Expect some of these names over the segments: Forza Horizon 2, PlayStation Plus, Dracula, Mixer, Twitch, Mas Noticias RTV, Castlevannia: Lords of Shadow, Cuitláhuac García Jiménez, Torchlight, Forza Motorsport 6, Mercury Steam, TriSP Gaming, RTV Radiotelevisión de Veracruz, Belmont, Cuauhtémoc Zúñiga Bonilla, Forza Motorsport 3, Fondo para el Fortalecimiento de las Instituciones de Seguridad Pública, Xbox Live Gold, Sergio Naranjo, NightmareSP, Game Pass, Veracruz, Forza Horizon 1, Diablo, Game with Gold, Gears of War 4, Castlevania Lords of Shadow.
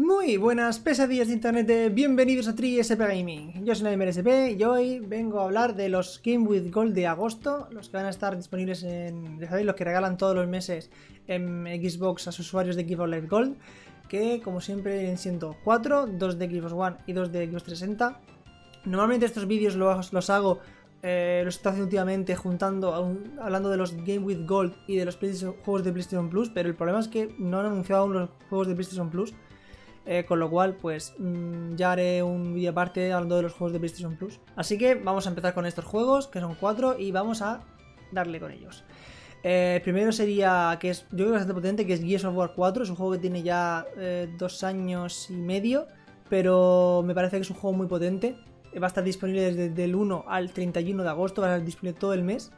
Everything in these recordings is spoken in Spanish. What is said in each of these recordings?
Muy buenas pesadillas de internet, bienvenidos a TriSP Gaming. Yo soy NightmareSP y hoy vengo a hablar de los Game with Gold de agosto, los que van a estar disponibles en... ya sabéis, los que regalan todos los meses en Xbox a sus usuarios de Xbox Live Gold, que como siempre vienen siendo 4, 2 de Xbox One y 2 de Xbox 360. Normalmente estos vídeos los hago, los estoy haciendo últimamente hablando de los Game with Gold y de los juegos de PlayStation Plus, pero el problema es que no han anunciado aún los juegos de PlayStation Plus. Con lo cual, pues ya haré un vídeo aparte hablando de los juegos de PlayStation Plus. Así que vamos a empezar con estos juegos, que son 4, y vamos a darle con ellos. Primero sería, que es, yo creo, bastante potente, que es Gears of War 4. Es un juego que tiene ya 2 años y medio, pero me parece que es un juego muy potente. Va a estar disponible desde el 1 al 31 de agosto, va a estar disponible todo el mes.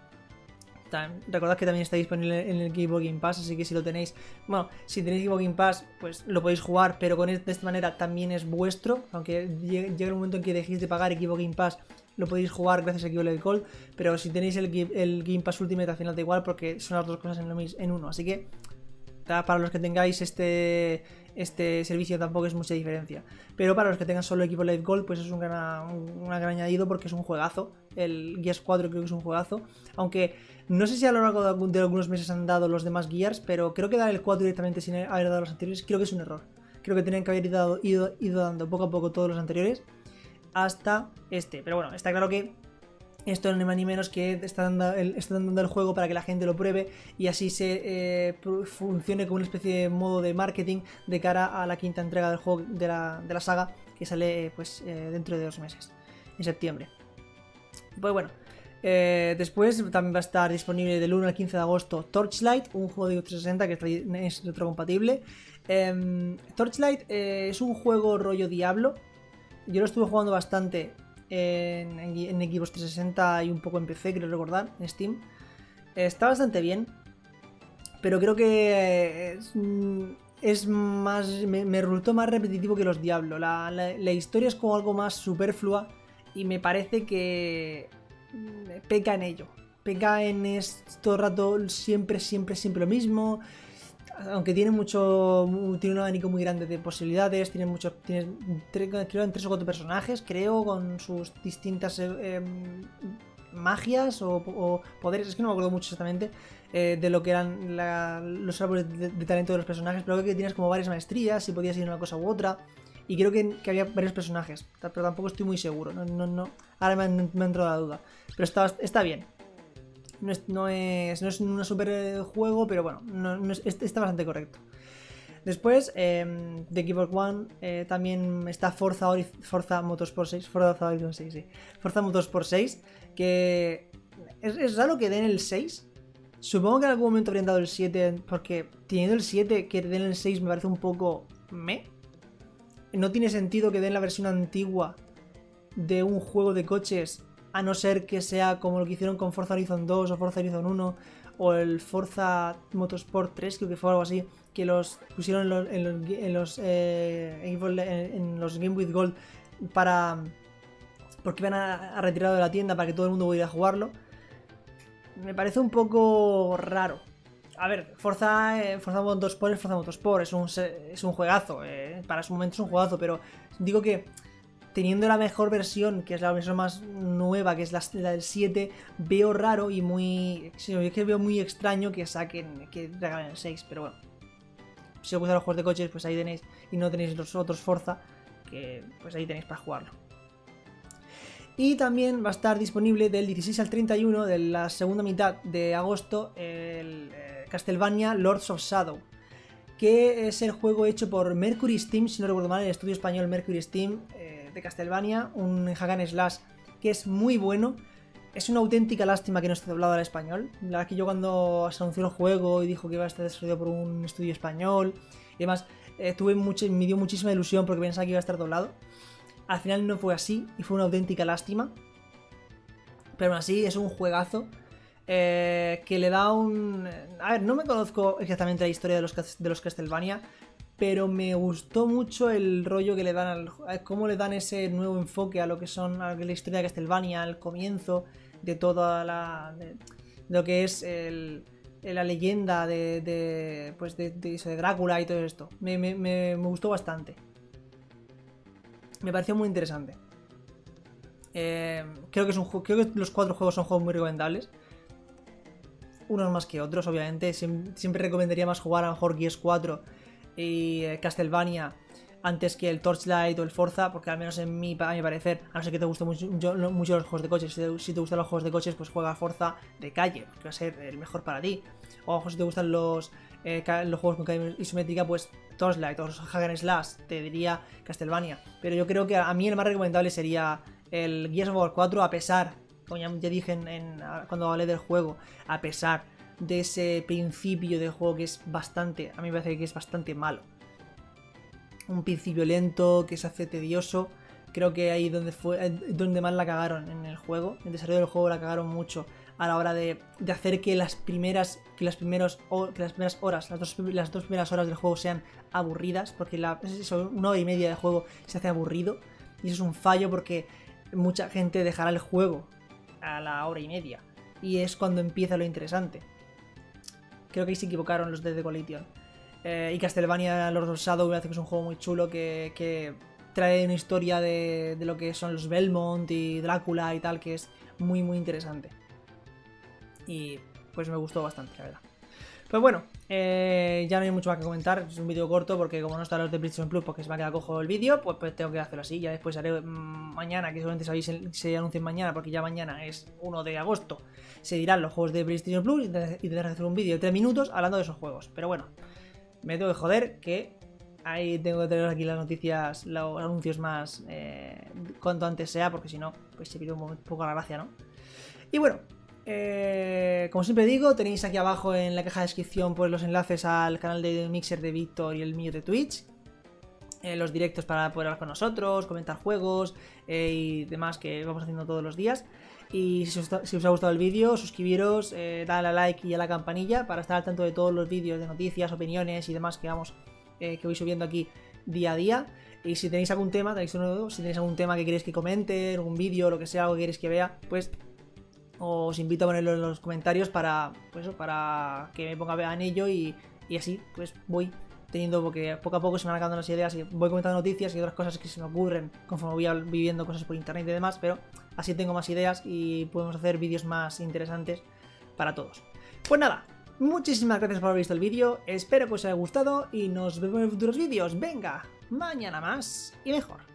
Recordad que también está disponible en el Game Pass, así que si lo tenéis, bueno, si tenéis Game Pass, pues lo podéis jugar, pero de esta manera también es vuestro, aunque llegue el momento en que dejéis de pagar Game Pass, lo podéis jugar gracias a Live Gold, pero si tenéis el Game Pass Ultimate al final da igual, porque son las dos cosas en uno, así que para los que tengáis este servicio tampoco es mucha diferencia, pero para los que tengan solo Live Gold, pues es un gran añadido, porque es un juegazo. El Gears 4 creo que es un juegazo, aunque no sé si a lo largo de algunos meses han dado los demás Gears, pero creo que dar el 4 directamente sin haber dado los anteriores creo que es un error. Creo que tenían que haber ido dando poco a poco todos los anteriores hasta este, pero bueno, está claro que esto no ni más ni menos que está dando el juego para que la gente lo pruebe y así se funcione como una especie de modo de marketing de cara a la quinta entrega del juego de la saga, que sale pues dentro de 2 meses, en septiembre. Pues bueno, después también va a estar disponible del 1 al 15 de agosto Torchlight, un juego de 360 que es retrocompatible. Torchlight es un juego rollo Diablo. Yo lo estuve jugando bastante en Xbox 360 y un poco en PC, creo recordar, en Steam. Está bastante bien, pero creo que me resultó más repetitivo que los Diablo. La historia es como algo más superflua y me parece que peca en ello. Peca en todo el rato siempre lo mismo. Aunque tiene un abanico muy grande de posibilidades, creo en 3 o 4 personajes, creo, con sus distintas magias o poderes, es que no me acuerdo mucho exactamente de lo que eran los árboles de talento de los personajes, pero creo que tienes como varias maestrías, si podías ir a una cosa u otra, y creo que había varios personajes, pero tampoco estoy muy seguro, ahora me ha entrado la duda, pero está bien. No es un super juego, pero bueno, está bastante correcto. Después, de Xbox One también está Forza Motorsport 6, que es raro que den el 6. Supongo que en algún momento habrían dado el 7, porque teniendo el 7 que den el 6 me parece un poco no tiene sentido que den la versión antigua de un juego de coches, a no ser que sea como lo que hicieron con Forza Horizon 2 o Forza Horizon 1 o el Forza Motorsport 3, creo que fue algo así, que los pusieron en los Game with Gold porque iban a retirarlo de la tienda para que todo el mundo pudiera jugarlo. Me parece un poco raro. A ver, Forza Motorsport es un juegazo, para su momento es un juegazo, pero digo que teniendo la mejor versión, que es la versión más nueva, que es la del 7, veo raro y veo muy extraño que regalen el 6, pero bueno. Si os gustan los juegos de coches, pues ahí tenéis, y no tenéis los otros Forza, que pues ahí tenéis para jugarlo. Y también va a estar disponible del 16 al 31 de la segunda mitad de agosto el Castlevania Lords of Shadow, que es el juego hecho por Mercury Steam, si no recuerdo mal, el estudio español Mercury Steam, de Castlevania, un hack and slash que es muy bueno. Es una auténtica lástima que no esté doblado al español. La verdad que yo, cuando se anunció el juego y dijo que iba a estar desarrollado por un estudio español y demás, me dio muchísima ilusión porque pensaba que iba a estar doblado. Al final no fue así y fue una auténtica lástima, pero aún así es un juegazo que le da un... A ver, no me conozco exactamente la historia de los Castlevania, pero me gustó mucho el rollo que le dan, cómo le dan ese nuevo enfoque a la historia de Castlevania, al comienzo de toda de lo que es la leyenda de Drácula y todo esto. Me gustó bastante. me pareció muy interesante. Creo que los cuatro juegos son juegos muy recomendables, unos más que otros, obviamente. Siempre recomendaría más jugar a lo mejor Gears 4 y Castlevania antes que el Torchlight o el Forza, porque al menos a mi parecer, a no ser que te gusten mucho los juegos de coches, si te gustan los juegos de coches, pues juega Forza de calle, que va a ser el mejor para ti. O si te gustan los juegos con calle isométrica, pues Torchlight o Hack and Slash, te diría Castlevania. Pero yo creo que a mí el más recomendable sería el Gears of War 4, a pesar, como ya dije cuando hablé del juego, a pesar de ese principio del juego que es bastante, a mí me parece que es bastante malo. Un principio lento, que se hace tedioso. Creo que ahí donde más la cagaron en el juego. El desarrollo del juego la cagaron mucho a la hora de hacer que las dos primeras horas del juego sean aburridas, porque una hora y media de juego se hace aburrido. Y eso es un fallo, porque mucha gente dejará el juego a la hora y media, y es cuando empieza lo interesante. Creo que ahí se equivocaron los de The Coalition. Y Castlevania Lords of Shadow me parece que es un juego muy chulo, que trae una historia de lo que son los Belmont y Drácula y tal, que es muy muy interesante. Y pues me gustó bastante, la verdad. Pues bueno, ya no hay mucho más que comentar, es un vídeo corto porque como no están los de PlayStation Plus, porque se me ha quedado cojo el vídeo, pues tengo que hacerlo así. Ya después haré mañana, que seguramente se anuncien mañana, porque ya mañana es 1 de agosto, se dirán los juegos de PlayStation Plus y tendré que hacer un vídeo de 3 minutos hablando de esos juegos. Pero bueno, me tengo que joder, que ahí tengo que tener aquí las noticias, los anuncios más cuanto antes sea, porque si no, pues se pierde un poco la gracia, ¿no? Y bueno, como siempre digo, tenéis aquí abajo en la caja de descripción pues los enlaces al canal de Mixer de Víctor y el mío de Twitch, los directos para poder hablar con nosotros, comentar juegos y demás que vamos haciendo todos los días. Y si os ha gustado el vídeo, suscribiros, dale a like y a la campanilla para estar al tanto de todos los vídeos de noticias, opiniones y demás que voy subiendo aquí día a día. Y si tenéis algún tema, que queréis que comente, algún vídeo, lo que sea, algo que queréis que vea, pues os invito a ponerlo en los comentarios para que me ponga en ello, y así pues voy teniendo, porque poco a poco se me van acabando las ideas y voy comentando noticias y otras cosas que se me ocurren conforme voy viviendo cosas por internet y demás, pero así tengo más ideas y podemos hacer vídeos más interesantes para todos. Pues nada, muchísimas gracias por haber visto el vídeo, espero que os haya gustado y nos vemos en futuros vídeos. Venga, mañana más y mejor.